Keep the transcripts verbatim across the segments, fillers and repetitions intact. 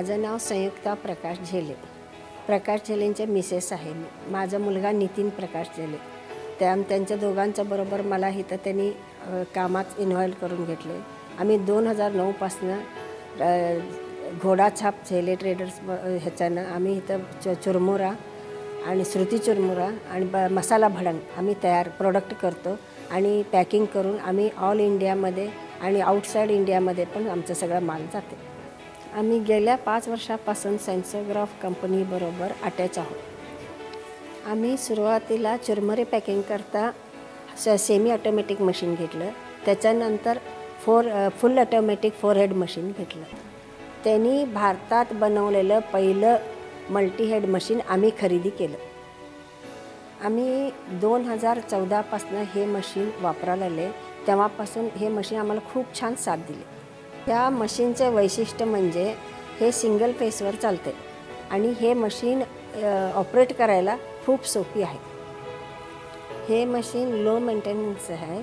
माझं नाव संयुक्ता प्रकाश झेले, प्रकाश झेलेंचे मिसेस आहे मी। माझा मुलगा नितीन प्रकाश झेले, त्या त्यांच्या दोघांच्याबरोबर मला इथं त्यांनी कामात इन्व्हॉल्व करून घेतले। आम्ही दोन हजार नऊपासून घोडाछाप झेले ट्रेडर्स ह्याच्यानं आम्ही इथं च चुरमुरा आणि श्रुती चुरमुरा आणि ब मसाला भडंग आम्ही तयार प्रोडक्ट करतो आणि पॅकिंग करून आम्ही ऑल इंडियामध्ये आणि आउटसाइड इंडियामध्ये पण आमचा सगळा माल जाते। आम्ही गेल्या पाच वर्षापासून सेन्सोग्राफ कंपनीबरोबर अटॅच आहोत। आम्ही सुरुवातीला चुरमुरे पॅकिंग करता स सेमी ऑटोमॅटिक मशीन घेतलं, त्याच्यानंतर four full automatic forehead machine घेतलं। त्यांनी भारतात बनवलेलं पहिलं मल्टीहेड मशीन आम्ही खरेदी केलं। आम्ही दोन हजार चौदापासून हे मशीन वापरायला आले, तेव्हापासून हे मशीन आम्हाला खूप छान साथ दिली। त्या मशीनचे वैशिष्ट्य म्हणजे हे सिंगल फेसवर चालते आणि हे मशीन ऑपरेट करायला खूप सोपी आहे। हे मशीन लो मेंटेनन्स आहे,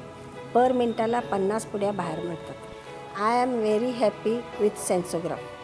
पर मिनटाला पन्नास पुड्या बाहेर मिळतात। I am very happy with सेन्सोग्राफ।